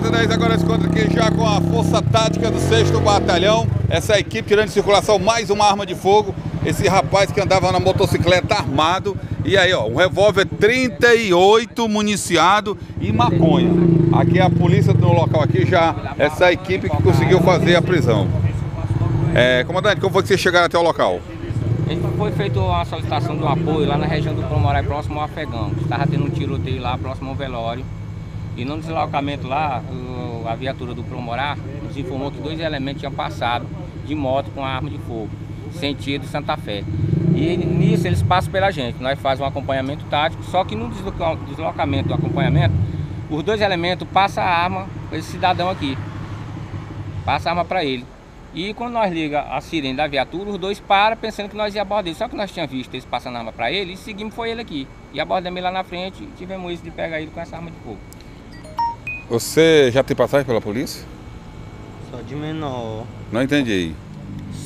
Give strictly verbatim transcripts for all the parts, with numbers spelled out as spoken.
Repórter dez agora se encontra aqui já com a Força Tática do sexto Batalhão. Essa equipe tirando de circulação mais uma arma de fogo. Esse rapaz que andava na motocicleta armado. E aí, ó, um revólver trinta e oito municiado e maconha. Aqui a polícia no local aqui já, essa equipe que conseguiu fazer a prisão. É, comandante, como foi que vocês chegaram até o local? Foi feita a solicitação do apoio lá na região do Promorar, próximo ao Afegão. Estava tendo um tiroteio lá, próximo ao velório. E no deslocamento lá, a viatura do Promorar nos informou que dois elementos tinham passado de moto com a arma de fogo, sentido Santa Fé. E nisso eles passam pela gente, nós fazemos um acompanhamento tático, só que no deslocamento do acompanhamento, os dois elementos passam a arma para esse cidadão aqui, passa a arma para ele. E quando nós liga a sirene da viatura, os dois param pensando que nós ia abordar ele. Só que nós tínhamos visto eles passando a arma para ele e seguimos foi ele aqui. E abordamos ele lá na frente e tivemos isso de pegar ele com essa arma de fogo. Você já tem passagem pela polícia? Só de menor. Não entendi.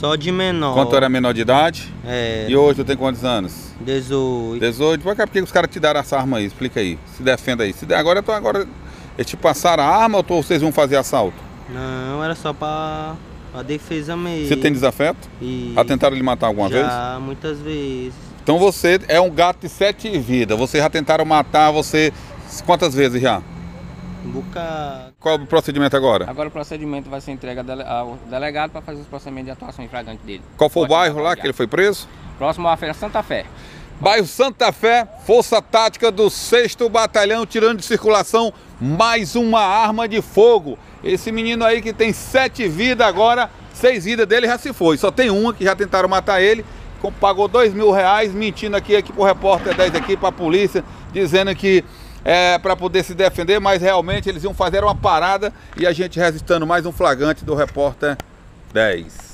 Só de menor. Quando tu era menor de idade? É. E hoje tu tem quantos anos? dezoito. dezoito? Por que os caras te deram essa arma aí? Explica aí. Se defenda aí. Se der, agora, tu, agora eles te passaram a arma ou vocês vão fazer assalto? Não, era só para... a defesa mesmo. Você tem desafeto? E... já tentaram lhe matar alguma já, vez? Já, muitas vezes. Então você é um gato de sete vidas. Vocês já tentaram matar você quantas vezes já? Um bocado. Qual é o procedimento agora? Agora o procedimento vai ser entregue ao delegado para fazer os procedimentos de atuação em flagrante dele. Qual foi o bairro lá que ele foi preso? Próximo à Feira Santa Fé. Bairro Santa Fé, Força Tática do sexto Batalhão, tirando de circulação mais uma arma de fogo. Esse menino aí que tem sete vidas agora, seis vidas dele já se foi. Só tem uma que já tentaram matar ele, pagou dois mil reais, mentindo aqui, aqui pro Repórter dez, aqui pra polícia, dizendo que é pra poder se defender, mas realmente eles iam fazer uma parada e a gente registrando mais um flagrante do Repórter dez.